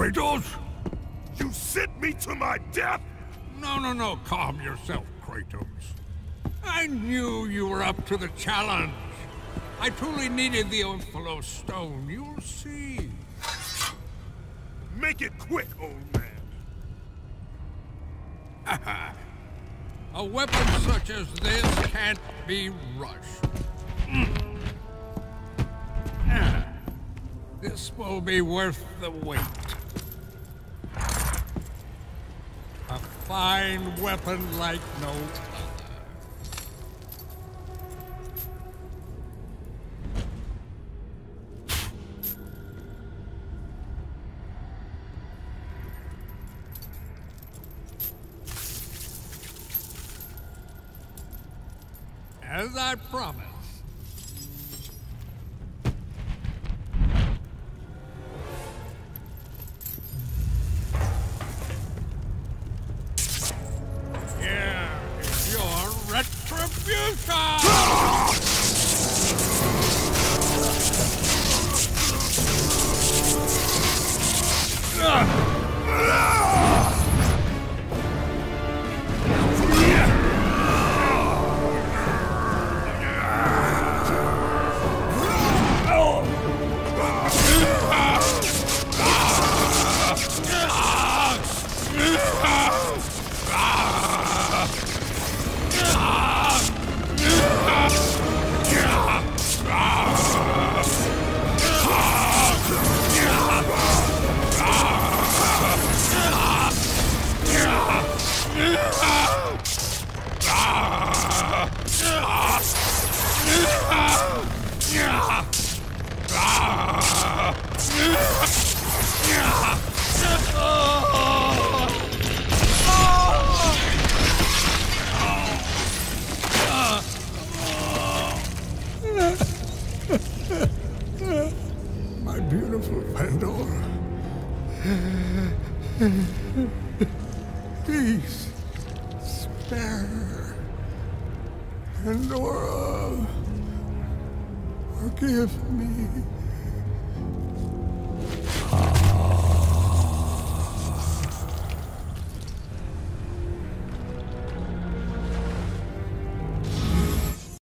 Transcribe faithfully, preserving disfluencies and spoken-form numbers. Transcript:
Kratos! You sent me to my death? No, no, no. Calm yourself, Kratos. I knew you were up to the challenge. I truly needed the Omphalos stone. You'll see. Make it quick, old man. Haha. A weapon such as this can't be rushed. Mm. Ah. This will be worth the wait. A fine weapon like no other. As I promised. Here is your retribution! My beautiful Pandora. Please, spare her. Pandora, forgive me.